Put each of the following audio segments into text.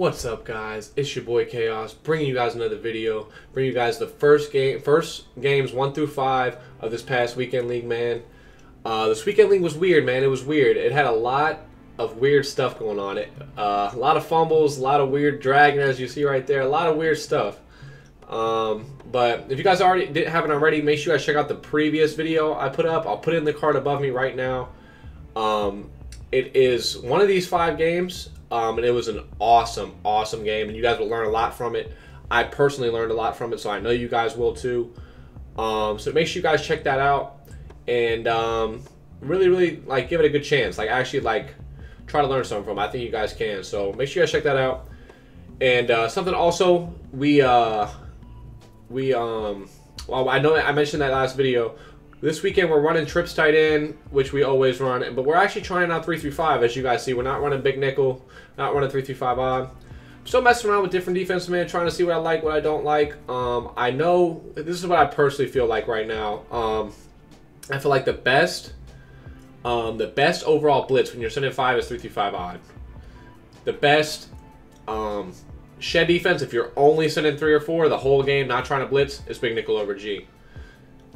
What's up, guys? It's your boy Chaos, bringing you guys another video. Bringing you guys the first games 1 through 5 of this past Weekend League, man. This Weekend League was weird, man. It was weird. It had a lot of weird stuff going on. A lot of fumbles, a lot of weird dragging, as you see right there. A lot of weird stuff. But if you guys haven't already, make sure you guys check out the previous video I put up. I'll put it in the card above me right now. It is one of these 5 games. And it was an awesome, awesome game, and you guys will learn a lot from it. I personally learned a lot from it, so I know you guys will too. So make sure you guys check that out, and really, like, give it a good chance. Like, actually, like, try to learn something from it. I think you guys can. So make sure you guys check that out. And something also well, I know I mentioned that last video. This weekend we're running trips tight end, which we always run, but we're actually trying out 3-3-5, as you guys see. We're not running big nickel, not running 3-3-5 odd. Still messing around with different defenses, man, trying to see what I like, what I don't like. I know this is what I personally feel like right now. I feel like the best overall blitz when you're sending 5 is 3-3-5 odd. The best shed defense, if you're only sending 3 or 4 the whole game, not trying to blitz, is big nickel over G.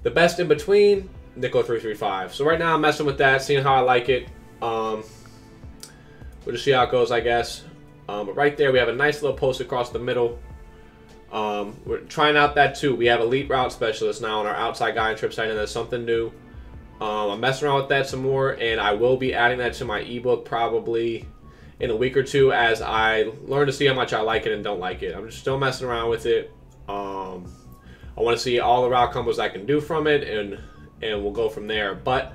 The best in between, nickel 3-3-5. So right now I'm messing with that, seeing how I like it. We'll just see how it goes, I guess. But right there we have a nice little post across the middle. We're trying out that too. We have elite route specialist now on our outside guy and trip side, and that's something new. I'm messing around with that some more, and I will be adding that to my ebook probably in a week or two as I learn to see how much I like it and don't like it. I'm just still messing around with it. I want to see all the route combos I can do from it, and we'll go from there. But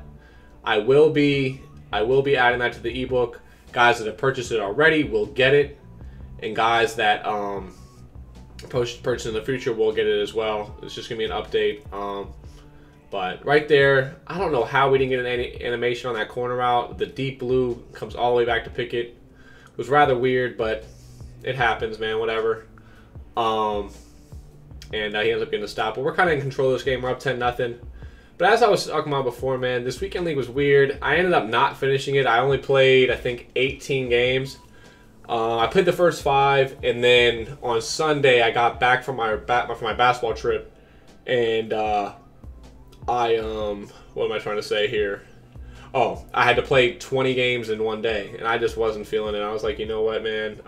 I will be adding that to the ebook. Guys that have purchased it already will get it, and guys that purchase in the future will get it as well. It's just gonna be an update. But right there, I don't know how we didn't get an animation on that corner route. The deep blue comes all the way back to pick it. It was rather weird, but it happens, man. Whatever. And he ends up getting a stop. But we're kind of in control of this game. We're up 10-0. But as I was talking about before, man, this Weekend League was weird. I ended up not finishing it. I only played, I think, 18 games. I played the first 5, and then on Sunday I got back from my basketball trip, and what am I trying to say here? Oh, I had to play 20 games in one day, and I just wasn't feeling it. I was like, you know what, man?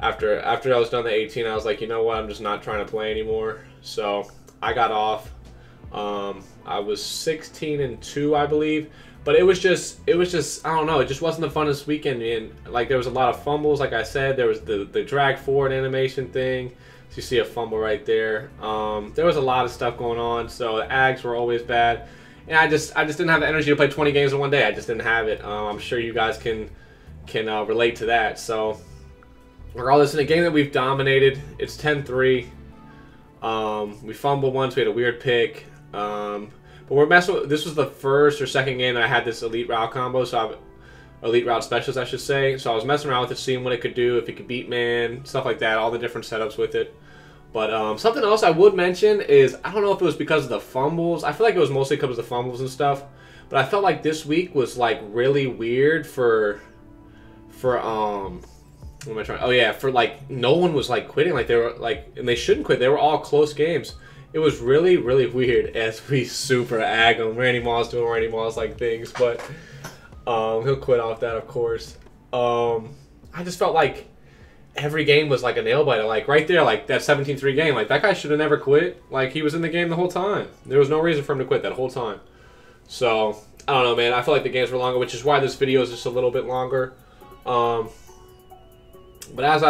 After I was done the 18, I was like, you know what? I'm just not trying to play anymore. So I got off. I was 16-2, I believe. But it was just, I don't know. It just wasn't the funnest weekend. And like, there was a lot of fumbles. Like I said, there was the drag forward animation thing. So you see a fumble right there. There was a lot of stuff going on. So the Ags were always bad. And I just didn't have the energy to play 20 games in one day. I just didn't have it. I'm sure you guys can relate to that. So. Regardless, in a game that we've dominated, it's 10-3. We fumbled once. We had a weird pick. But we're messing with... This was the first or second game that I had this elite route combo. So elite route specialist, I should say. So I was messing around with it, seeing what it could do, if it could beat man, stuff like that, all the different setups with it. But something else I would mention is, I don't know if it was because of the fumbles. I feel like it was mostly because of the fumbles and stuff. But I felt like this week was, like, really weird for what am I trying? Oh yeah, for like no one was like quitting, like they were like, and they shouldn't quit. They were all close games. It was really, really weird as we super ag him. Randy Moss doing Randy Moss like things, but he'll quit off that, of course. I just felt like every game was like a nail biter. Like right there, like that 17-3 game, like that guy should have never quit. Like he was in the game the whole time. There was no reason for him to quit that whole time. So I don't know, man. I feel like the games were longer, which is why this video is just a little bit longer. But as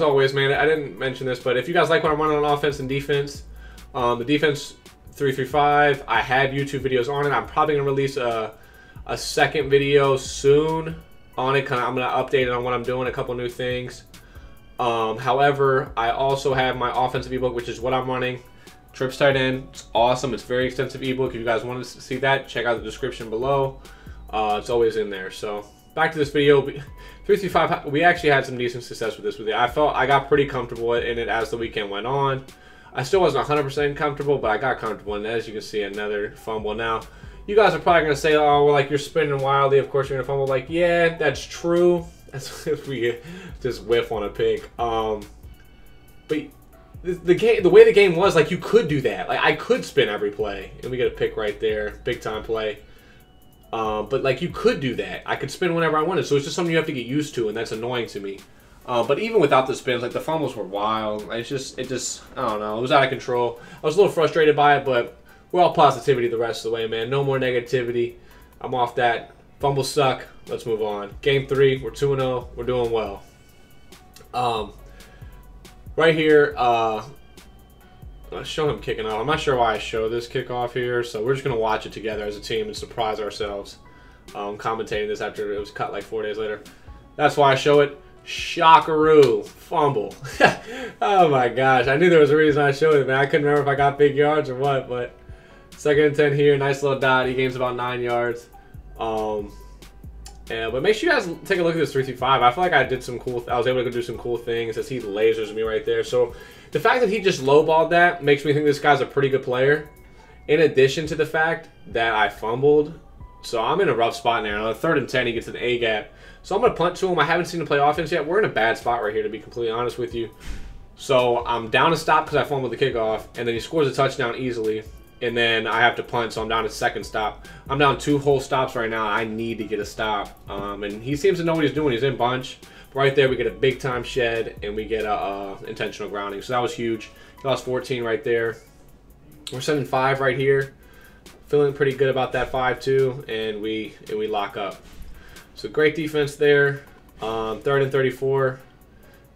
always, man, I didn't mention this, but if you guys like what I'm running on offense and defense, the defense 3-3-5, I have YouTube videos on it. I'm probably going to release a second video soon on it. I'm going to update it on what I'm doing, a couple new things. However, I also have my offensive ebook, which is what I'm running. Trips tight end. It's awesome. It's a very extensive ebook. If you guys want to see that, check out the description below. It's always in there, so... Back to this video, 3-3-5, we actually had some decent success with this. I felt I got pretty comfortable in it as the weekend went on. I still wasn't 100% comfortable, but I got comfortable. And as you can see, another fumble. Now, you guys are probably going to say, oh, well, like, you're spinning wildly. Of course, you're going to fumble. Like, yeah, that's true. That's if we just whiff on a pick. But the game, the way the game was, like, you could do that. Like, I could spin every play, and we get a pick right there, big time play. But like, you could do that. I could spin whenever I wanted, so it's just something you have to get used to, and that's annoying to me. But even without the spins, like, the fumbles were wild. Like, it just, I don't know. It was out of control. I was a little frustrated by it, but we're all positivity the rest of the way, man. No more negativity. I'm off that. Fumbles suck. Let's move on. Game 3, we're 2-0. We're doing well. Right here, I'll show him kicking off. I'm not sure why I show this kickoff here, so we're just going to watch it together as a team and surprise ourselves. Commentating this after it was cut like 4 days later. That's why I show it. Shockaroo. Fumble. Oh, my gosh. I knew there was a reason I showed it, man. I couldn't remember if I got big yards or what, but 2nd and 10 here. Nice little dot. He gains about 9 yards. But make sure you guys take a look at this 3-3-5. I feel like I did some cool. I was able to do some cool things as he lasers me right there. So the fact that he just lowballed that makes me think this guy's a pretty good player. In addition to the fact that I fumbled, so I'm in a rough spot now. On 3rd and 10, he gets an A gap. So I'm gonna punt to him. I haven't seen him play offense yet. We're in a bad spot right here, to be completely honest with you. So I'm down a stop because I fumbled the kickoff, and then he scores a touchdown easily. And then I have to punt, so I'm down a 2nd stop. I'm down 2 whole stops right now. I need to get a stop. And he seems to know what he's doing. He's in bunch. Right there, we get a big-time shed, and we get a intentional grounding. So that was huge. He lost 14 right there. We're sending 5 right here. Feeling pretty good about that 5 too, and we lock up. So great defense there. 3rd and 34.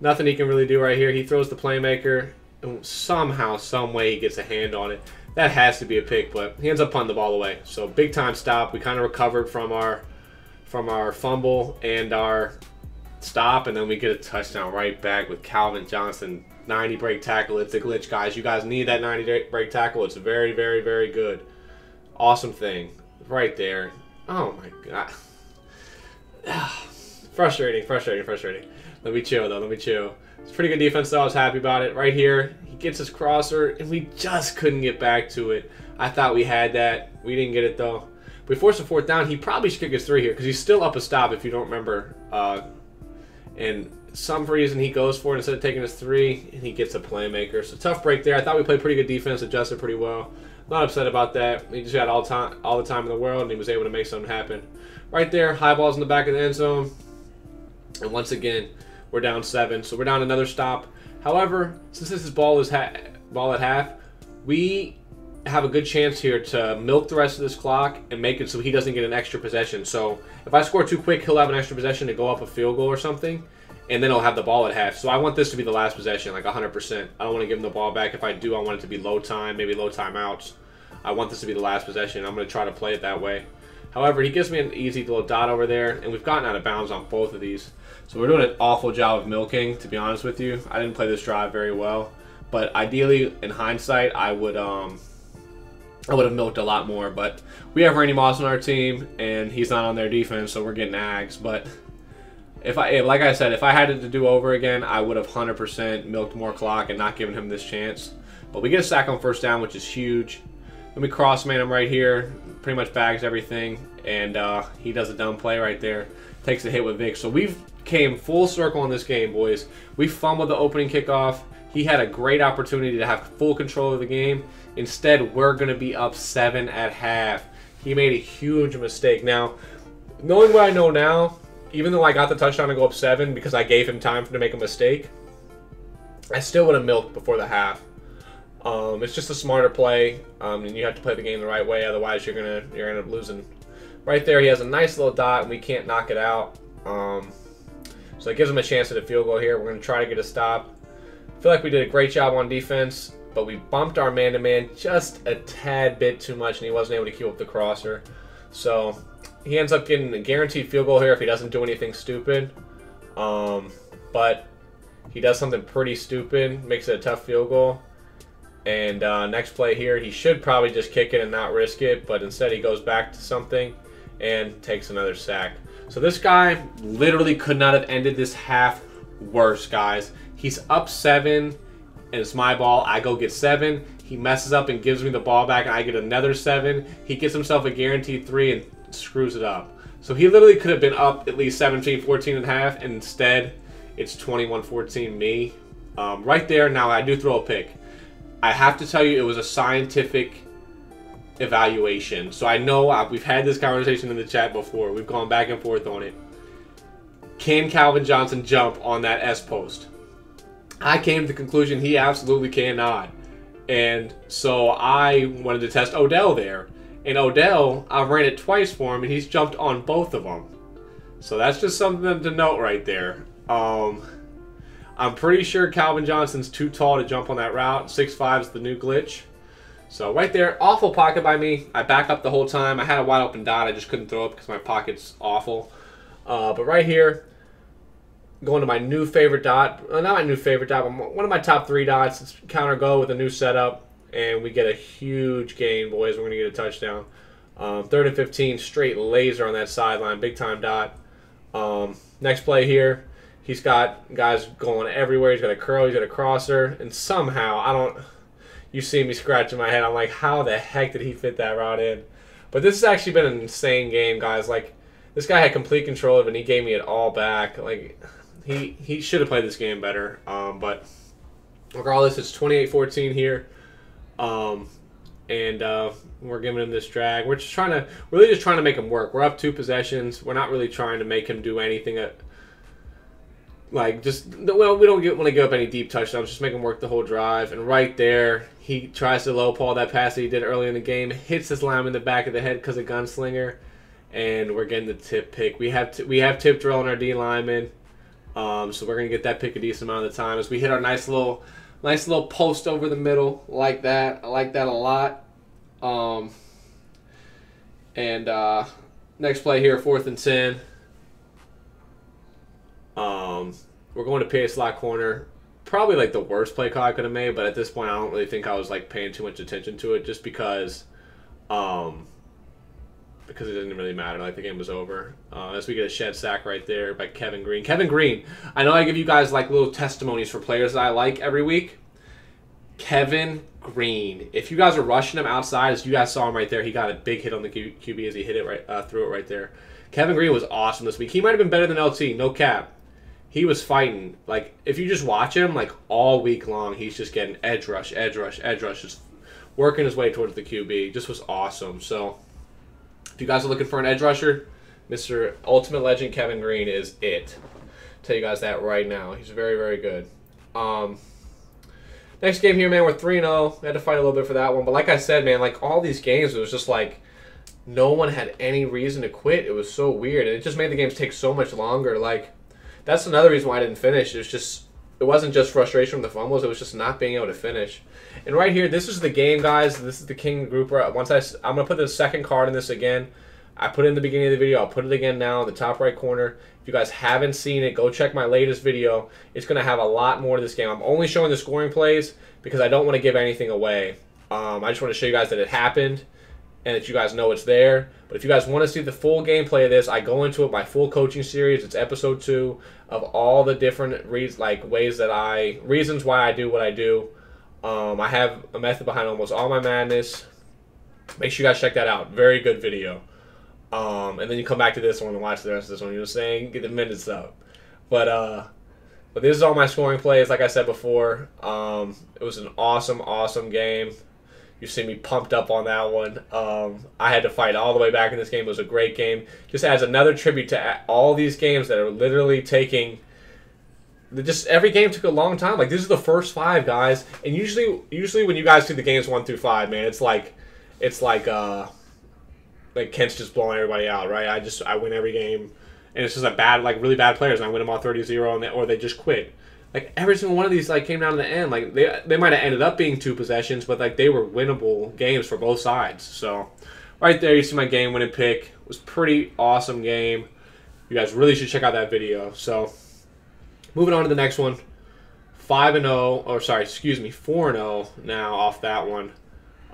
Nothing he can really do right here. He throws the playmaker, and somehow, some way, he gets a hand on it. That has to be a pick, but he ends up punting the ball away. So big time stop. We kind of recovered from our fumble and our stop, and then we get a touchdown right back with Calvin Johnson. 90 break tackle. It's a glitch, guys. You guys need that 90 break tackle. It's very, very, very good. Awesome thing right there. Oh my god. Frustrating, frustrating, frustrating. Let me chill though. Let me chill. It's pretty good defense though. I was happy about it. Right here, he gets his crosser, and we just couldn't get back to it. I thought we had that. We didn't get it though. We forced a 4th down. He probably should kick his 3 here because he's still up a stop. If you don't remember, and some reason he goes for it instead of taking his 3, and he gets a playmaker. So tough break there. I thought we played pretty good defense. Adjusted pretty well. Not upset about that. He just had all the time in the world, and he was able to make something happen. Right there, high balls in the back of the end zone. And once again, we're down 7, so we're down another stop. However, since this is ball at half, we have a good chance here to milk the rest of this clock and make it so he doesn't get an extra possession. So if I score too quick, he'll have an extra possession to go up a field goal or something, and then he'll have the ball at half. So I want this to be the last possession, like 100%. I don't want to give him the ball back. If I do, I want it to be low time, maybe low timeouts. I want this to be the last possession. I'm going to try to play it that way. However, he gives me an easy little dot over there, and we've gotten out of bounds on both of these. So we're doing an awful job of milking, to be honest with you. I didn't play this drive very well, but ideally, in hindsight, I would have milked a lot more. But we have Randy Moss on our team, and he's not on their defense, so we're getting ags. But like I said, if I had it to do over again, I would have 100% milked more clock and not given him this chance. But we get a sack on 1st down, which is huge. Let me cross-man him right here. Pretty much bags everything, and he does a dumb play right there. Takes a hit with Vic. So we've came full circle in this game, boys. We fumbled the opening kickoff. He had a great opportunity to have full control of the game. Instead, we're going to be up 7 at half. He made a huge mistake. Now, knowing what I know now, even though I got the touchdown to go up 7 because I gave him time to make a mistake, I still would have milked before the half. It's just a smarter play, and you have to play the game the right way. Otherwise, you're gonna end up losing. Right there, he has a nice little dot, and we can't knock it out. So it gives him a chance at a field goal here. We're gonna try to get a stop. I feel like we did a great job on defense, but we bumped our man-to-man just a tad bit too much, and he wasn't able to keep up the crosser. So he ends up getting a guaranteed field goal here if he doesn't do anything stupid. But he does something pretty stupid, makes it a tough field goal. And next play here, he should probably just kick it and not risk it, but instead he goes back to something and takes another sack. So this guy literally could not have ended this half worse, guys. He's up 7, and it's my ball. I go get 7. He messes up and gives me the ball back, and I get another 7. He gets himself a guaranteed 3 and screws it up. So he literally could have been up at least 17-14.5, and instead it's 21-14 me. Right there, now I do throw a pick. I have to tell you, it was a scientific evaluation. So I know we've had this conversation in the chat before. We've gone back and forth on it. Can Calvin Johnson jump on that S post? I came to the conclusion he absolutely cannot. And so I wanted to test Odell there. And Odell, I ran it twice for him, and he's jumped on both of them. So that's just something to note right there. I'm pretty sure Calvin Johnson's too tall to jump on that route. 6'5 is the new glitch. So right there, awful pocket by me. I back up the whole time. I had a wide open dot. I just couldn't throw it because my pocket's awful. But right here, going to my new favorite dot. Well, not my new favorite dot, but one of my top three dots. It's counter go with a new setup. And we get a huge gain, boys. We're going to get a touchdown. 3rd and 15, straight laser on that sideline. Big time dot. Next play here. He's got guys going everywhere. He's got a curl. He's got a crosser. And somehow, you see me scratching my head. I'm like, how the heck did he fit that route in? But this has actually been an insane game, guys. Like, this guy had complete control of it, and he gave me it all back. Like, he should have played this game better. But regardless, it's 28-14 here. We're giving him this drag. We're just trying to, really just trying to make him work. We're up 2 possessions. We're not really trying to make him do anything at, we don't want to give up any deep touchdowns. Just make him work the whole drive. And right there, he tries to low ball that pass that he did early in the game. Hits his lineman in the back of the head because of gunslinger, and we're getting the tip pick. We have tip drill on our D lineman, so we're gonna get that pick a decent amount of the time as we hit our nice little post over the middle like that. I like that a lot. Next play here, 4th and 10. We're going to PA slot corner. Probably like the worst play call I could have made, but at this point I don't really think I was like paying too much attention to it, just because it didn't really matter. Like, the game was over. As we get a shed sack right there by Kevin Green. Kevin Green, I know I give you guys like little testimonies for players that I like every week. Kevin Green, if you guys are rushing him outside, as you guys saw him right there, he got a big hit on the QB as he hit it right through it right there. Kevin Green was awesome this week. He might have been better than LT, no cap. He was fighting. Like, if you just watch him, like, all week long, he's just getting edge rush, just working his way towards the QB. Just was awesome. So if you guys are looking for an edge rusher, Mr. Ultimate Legend Kevin Green is it. I'll tell you guys that right now. He's very, very good. Next game here, man, we're 3-0. I had to fight a little bit for that one. But like I said, man, like, all these games, it was just like no one had any reason to quit. It was so weird. And it just made the games take so much longer. Like, that's another reason why I didn't finish. It wasn't just frustration from the fumbles. It was just not being able to finish. And right here, this is the game, guys. This is the King Grouper. I'm going to put the second card in this again. I put it in the beginning of the video. I'll put it again now in the top right corner. If you guys haven't seen it, go check my latest video. It's going to have a lot more to this game. I'm only showing the scoring plays because I don't want to give anything away. I just want to show you guys that it happened and that you guys know it's there. But if you guys want to see the full gameplay of this, I go into it, my full coaching series. It's episode 2 of all the different reasons why I do what I do. I have a method behind almost all my madness. Make sure you guys check that out. Very good video. And then you come back to this one and watch the rest of this one. You know what I'm saying? Get the minutes up. But this is all my scoring plays, like I said before. It was an awesome, awesome game. You see me pumped up on that one. I had to fight all the way back in this game. It was a great game. Just adds another tribute to all these games that are literally taking... Just every game took a long time. Like, this is the first 5, guys. And usually when you guys see the games 1 through 5, man, it's like Kent's just blowing everybody out, right? I win every game, and it's just really bad players, and I win them all 30-0, or they just quit. Like, every single one of these, like, came down to the end. Like, they might have ended up being 2 possessions, but, like, they were winnable games for both sides. So, right there, you see my game-winning pick. It was a pretty awesome game. You guys really should check out that video. So, moving on to the next one. 5-0, or sorry, excuse me, 4-0 now off that one.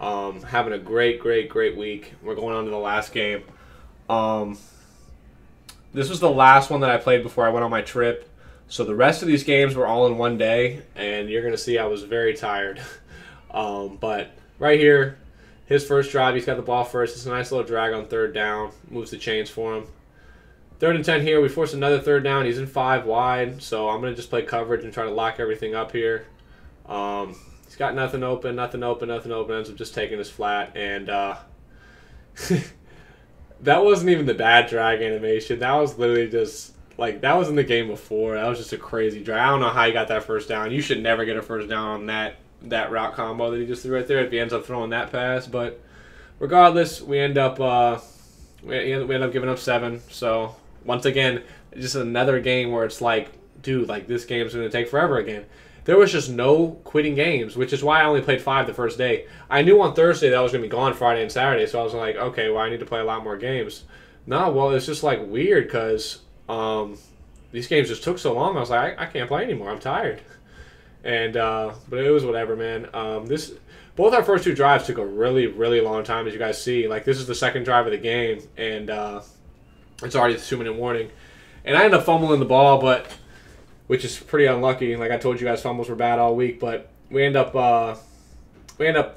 Having a great, great, great week. We're going on to the last game. This was the last one that I played before I went on my trip. So the rest of these games were all in one day, and you're going to see I was very tired. But right here, his first drive, he's got the ball first. It's a nice little drag on 3rd down. Moves the chains for him. 3rd and 10 here. We force another third down. He's in 5 wide, so I'm going to just play coverage and try to lock everything up here. He's got nothing open, nothing open, nothing open. Ends up just taking his flat, and that wasn't even the bad drag animation. That was literally just, like, that was in the game before. That was just a crazy drag. I don't know how he got that first down. You should never get a first down on that route combo that he just threw right there if he ends up throwing that pass. But regardless, we end up we end up giving up 7. So once again, just another game where it's like, dude, like, this game's going to take forever again. There was just no quitting games, which is why I only played 5 the first day. I knew on Thursday that I was going to be gone Friday and Saturday, so I was like, okay, well, I need to play a lot more games. No, well, it's just like weird because these games just took so long. I was like, I can't play anymore. I'm tired. And but it was whatever, man. Both our first 2 drives took a really, really long time, as you guys see. Like, this is the 2nd drive of the game, and it's already the 2-minute warning. And I ended up fumbling the ball, but which is pretty unlucky. Like I told you guys, fumbles were bad all week, but we end up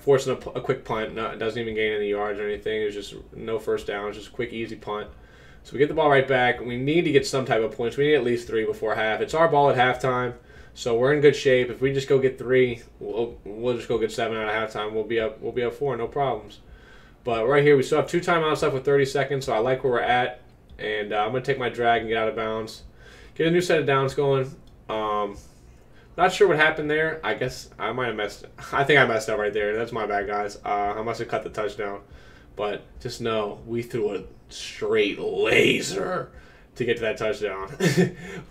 forcing a quick punt. No, it doesn't even gain any yards or anything. It was just no first down. It was just a quick, easy punt. So we get the ball right back. We need to get some type of points. We need at least 3 before half. It's our ball at halftime, so we're in good shape. If we just go get 3, we'll just go get 7 out of halftime. We'll be up 4, no problems. But right here, we still have 2 timeouts left with 30 seconds, so I like where we're at. And I'm going to take my drag and get out of bounds. Get a new set of downs going. Not sure what happened there. I guess I might have messed up. I think I messed up right there. That's my bad, guys. I must have cut the touchdown. But just know, we threw a straight laser to get to that touchdown.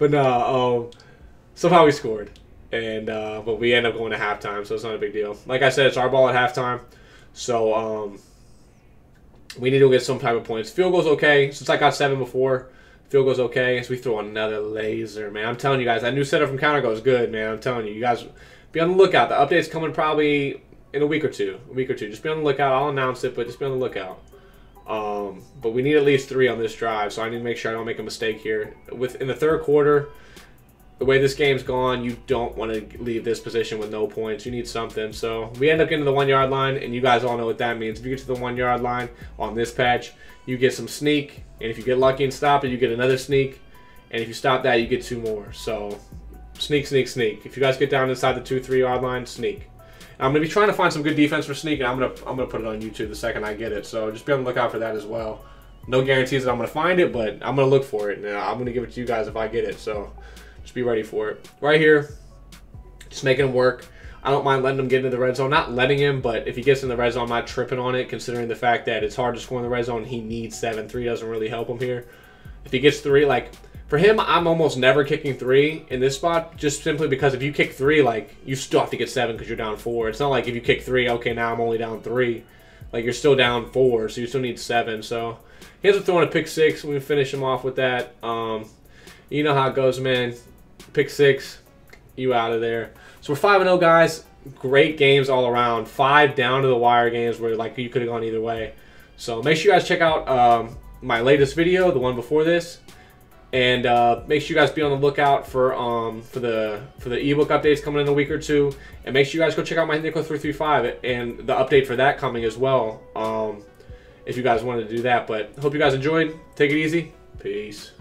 But no, somehow we scored. And but we end up going to halftime, so it's not a big deal. Like I said, it's our ball at halftime. So we need to get some type of points. Field goal's okay. Since I got 7 before, field goal's okay, so we throw another laser, man. I'm telling you guys, that new setup from Counter Go is good, man. I'm telling you, you guys be on the lookout. The update's coming probably in a week or two. Just be on the lookout. I'll announce it, but just be on the lookout. But we need at least 3 on this drive, so I need to make sure I don't make a mistake here. In the 3rd quarter, the way this game's gone, you don't want to leave this position with no points. You need something. So we end up getting to the 1-yard line, and you guys all know what that means. If you get to the 1-yard line on this patch, you get some sneak, and if you get lucky and stop it, you get another sneak, and if you stop that, you get 2 more. So sneak, sneak, sneak. If you guys get down inside the 2-3-yard line, sneak. And I'm gonna be trying to find some good defense for sneak, and I'm gonna put it on YouTube the second I get it. So just be on the lookout for that as well. No guarantees that I'm gonna find it, but I'm gonna look for it, and I'm gonna give it to you guys if I get it. So just be ready for it. Right here, just making him work. I don't mind letting him get into the red zone. Not letting him, but if he gets in the red zone, I'm not tripping on it, considering the fact that it's hard to score in the red zone. He needs 7. 3 doesn't really help him here. If he gets 3, like, for him, I'm almost never kicking 3 in this spot, just simply because if you kick 3, like, you still have to get 7 because you're down 4. It's not like if you kick 3, okay, now I'm only down 3. Like, you're still down 4, so you still need 7. So he ends up throwing a pick 6. We finish him off with that. You know how it goes, man. Pick 6, you out of there. So we're 5-0, guys. Great games all around. 5 down-to-the-wire games where, like, you could have gone either way. So make sure you guys check out my latest video, the one before this. And make sure you guys be on the lookout for the ebook updates coming in a week or two. And make sure you guys go check out my Nickel 335 and the update for that coming as well, if you guys wanted to do that. But hope you guys enjoyed. Take it easy. Peace.